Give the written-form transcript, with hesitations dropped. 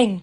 eng.